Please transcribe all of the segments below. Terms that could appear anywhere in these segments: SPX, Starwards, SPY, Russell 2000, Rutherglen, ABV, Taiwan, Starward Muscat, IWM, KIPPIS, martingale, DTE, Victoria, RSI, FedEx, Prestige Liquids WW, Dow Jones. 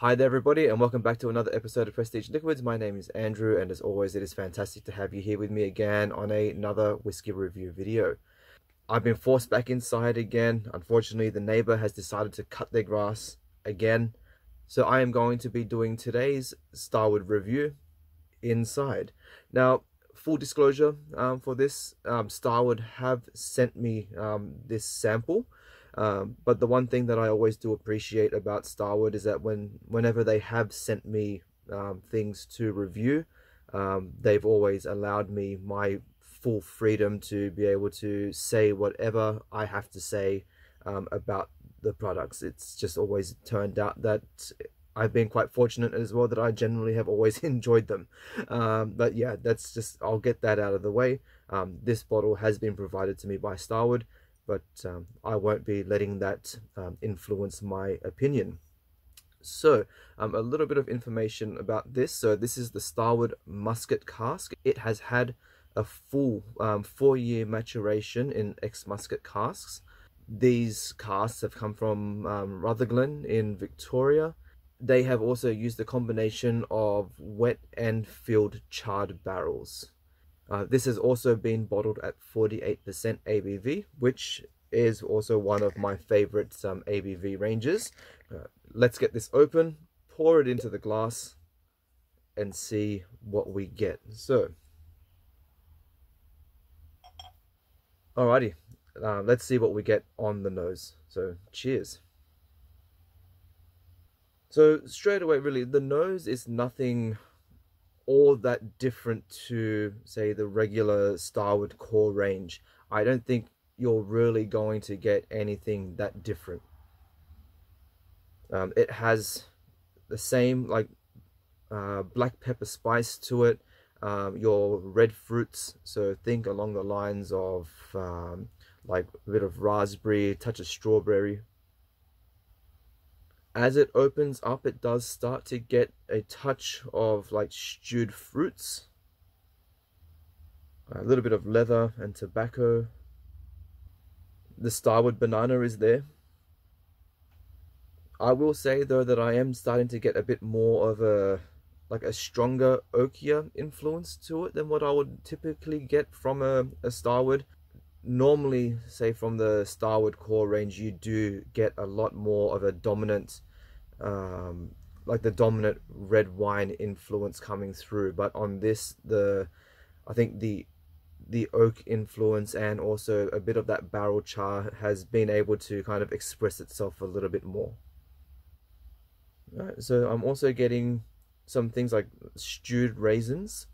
Hi there everybody, and welcome back to another episode of Prestige Liquids. My name is Andrew, and as always it is fantastic to have you here with me again on another whiskey review video. I've been forced back inside again. Unfortunately, the neighbor has decided to cut their grass again. So I am going to be doing today's Starward review inside. Now, full disclosure for this, Starward have sent me this sample. But the one thing that I always do appreciate about Starward is that whenever they have sent me things to review, they've always allowed me my full freedom to be able to say whatever I have to say about the products. It's just always turned out that I've been quite fortunate as well that I generally have always enjoyed them. But yeah, that's just, I'll get that out of the way. This bottle has been provided to me by Starward, but I won't be letting that influence my opinion. So a little bit of information about this. So this is the Starward Muscat cask. It has had a full 4-year maturation in ex-Muscat casks. These casks have come from Rutherglen in Victoria. They have also used a combination of wet and field charred barrels. This has also been bottled at 48% ABV, which is also one of my favorite ABV ranges. Let's get this open, pour it into the glass, and see what we get. So, alrighty, let's see what we get on the nose. So, cheers. So, straight away, really, the nose is nothing all that different to, say, the regular Starward core range. I don't think you're really going to get anything that different. It has the same, like, black pepper spice to it, your red fruits, so think along the lines of, like, a bit of raspberry, touch of strawberry. As it opens up, it does start to get a touch of like stewed fruits, a little bit of leather and tobacco. The Starward banana is there. I will say though that I am starting to get a bit more of a stronger oakier influence to it than what I would typically get from a Starward. Normally, say from the Starward core range, you do get a lot more of a dominant the dominant red wine influence coming through, but on this, I think the oak influence and also a bit of that barrel char has been able to kind of express itself a little bit more. All right, so I'm also getting some things like stewed raisins.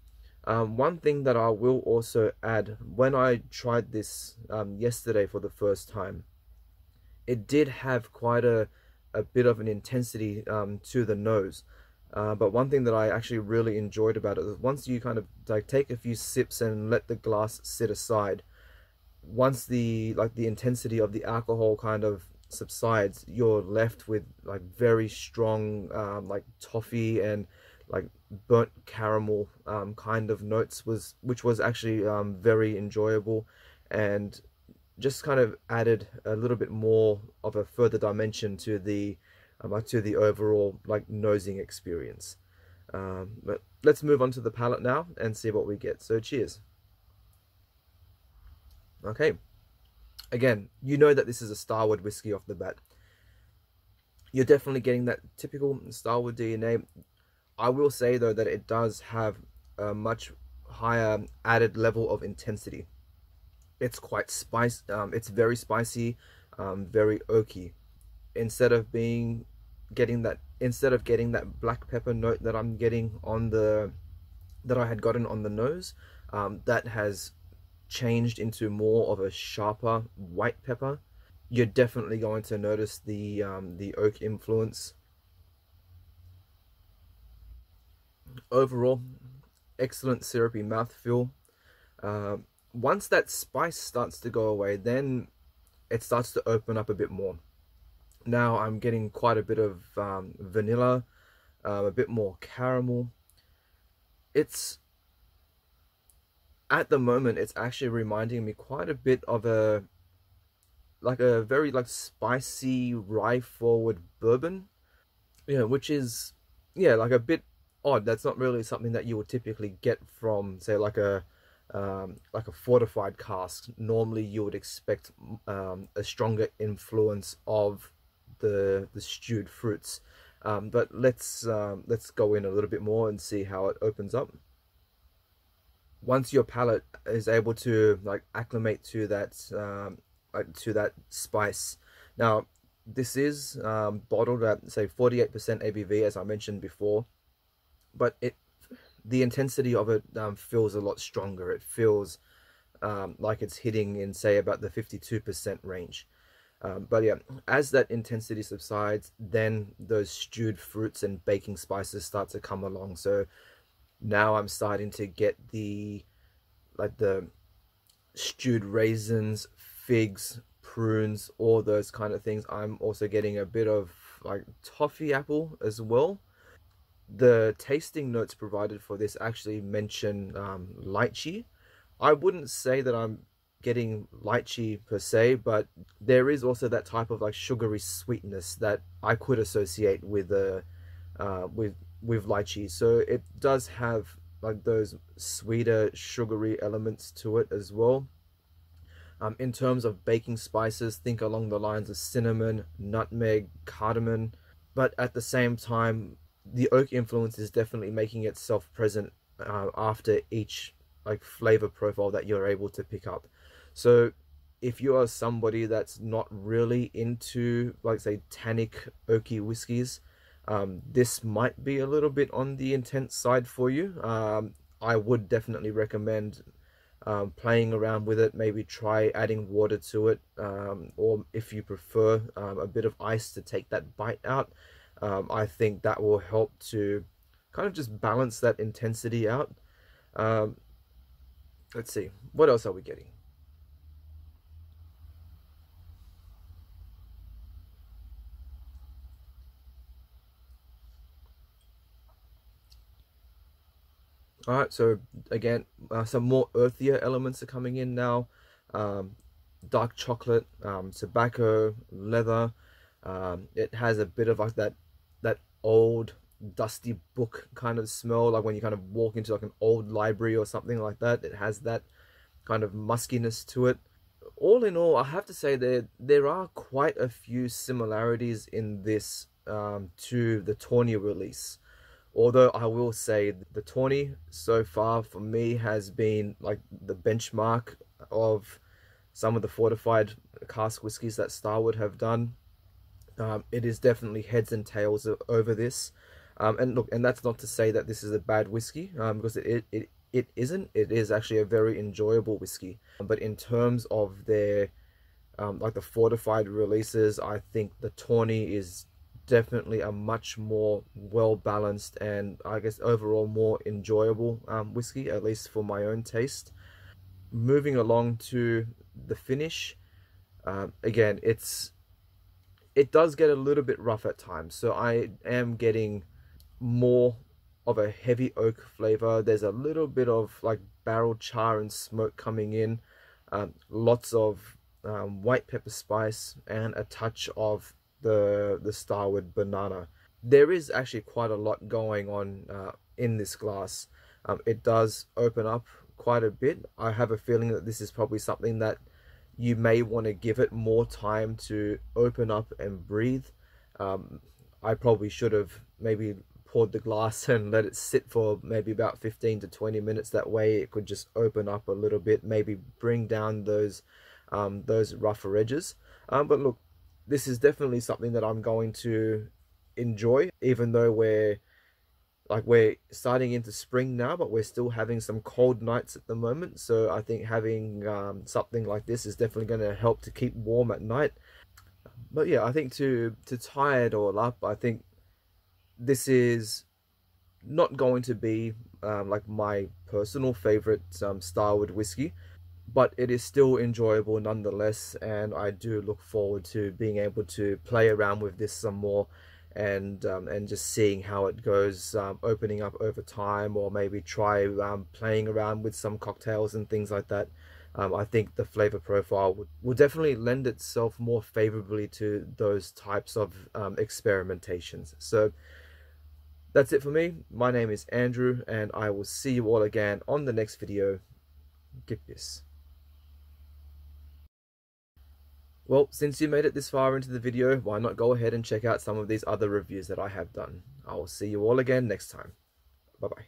One thing that I will also add, when I tried this yesterday for the first time, it did have quite a bit of an intensity to the nose. But one thing that I actually really enjoyed about it is once you kind of like take a few sips and let the glass sit aside, once the intensity of the alcohol kind of subsides, you're left with like very strong like toffee and like burnt caramel kind of notes, which was actually very enjoyable and just kind of added a little bit more of a further dimension to the overall like nosing experience. But let's move on to the palate now and see what we get. So cheers. Okay, again, you know that this is a Starward whiskey off the bat. You're definitely getting that typical Starward DNA. I will say though that it does have a much higher added level of intensity. It's quite spicy, it's very spicy, very oaky. Instead of getting that black pepper note that I'm getting on the, that I had gotten on the nose, that has changed into more of a sharper white pepper. You're definitely going to notice the oak influence. Overall, excellent syrupy mouthfeel. Once that spice starts to go away, then it starts to open up a bit more. Now I'm getting quite a bit of vanilla, a bit more caramel. It's, at the moment, it's actually reminding me quite a bit of a very spicy rye forward bourbon. you know, which is, yeah, like a bit odd. That's not really something that you would typically get from, say, like a fortified cask. Normally you would expect a stronger influence of the stewed fruits, but let's go in a little bit more and see how it opens up. Once your palate is able to like acclimate to that spice. Now this is bottled at say 48% ABV, as I mentioned before, but the intensity of it feels a lot stronger. It feels like it's hitting in, say, about the 52% range. But yeah, as that intensity subsides, then those stewed fruits and baking spices start to come along. So now I'm starting to get the stewed raisins, figs, prunes, all those kind of things. I'm also getting a bit of like toffee apple as well. The tasting notes provided for this actually mention lychee. I wouldn't say that I'm getting lychee per se, but there is also that type of like sugary sweetness that I could associate with lychee. So it does have like those sweeter sugary elements to it as well. In terms of baking spices, think along the lines of cinnamon, nutmeg, cardamom, but at the same time, the oak influence is definitely making itself present after each like flavor profile that you're able to pick up. So if you are somebody that's not really into like say tannic oaky whiskies, this might be a little bit on the intense side for you. I would definitely recommend playing around with it. Maybe try adding water to it, or if you prefer a bit of ice to take that bite out. I think that will help to kind of just balance that intensity out. Let's see, what else are we getting? All right, so again, some more earthier elements are coming in now. Dark chocolate, tobacco, leather. It has a bit of like that old dusty book kind of smell, like when you kind of walk into like an old library or something like that. It has that kind of muskiness to it. All in all, I have to say that there are quite a few similarities in this to the Tawny release, although I will say the Tawny so far for me has been like the benchmark of some of the fortified cask whiskies that Starward have done. It is definitely heads and tails over this. And look, and that's not to say that this is a bad whiskey, because it isn't. It is actually a very enjoyable whiskey. But in terms of their, like the fortified releases, I think the Tawny is definitely a much more well-balanced and I guess overall more enjoyable whiskey, at least for my own taste. Moving along to the finish, again, it does get a little bit rough at times. So I am getting more of a heavy oak flavor. There's a little bit of like barrel char and smoke coming in, lots of white pepper spice and a touch of the Starward banana. There is actually quite a lot going on in this glass. It does open up quite a bit. I have a feeling that this is probably something that you may want to give it more time to open up and breathe. I probably should have maybe poured the glass and let it sit for maybe about 15 to 20 minutes. That way it could just open up a little bit, maybe bring down those rougher edges. But look, this is definitely something that I'm going to enjoy, even though we're starting into spring now, but we're still having some cold nights at the moment. So I think having something like this is definitely going to help to keep warm at night. But yeah, I think to tie it all up, I think this is not going to be like my personal favorite Starward whiskey, but it is still enjoyable nonetheless, and I do look forward to being able to play around with this some more. And just seeing how it goes, opening up over time, or maybe try playing around with some cocktails and things like that. I think the flavor profile will definitely lend itself more favorably to those types of experimentations. So that's it for me. My name is Andrew, and I will see you all again on the next video. KIPPIS. Well, since you made it this far into the video, why not go ahead and check out some of these other reviews that I have done. I will see you all again next time. Bye-bye.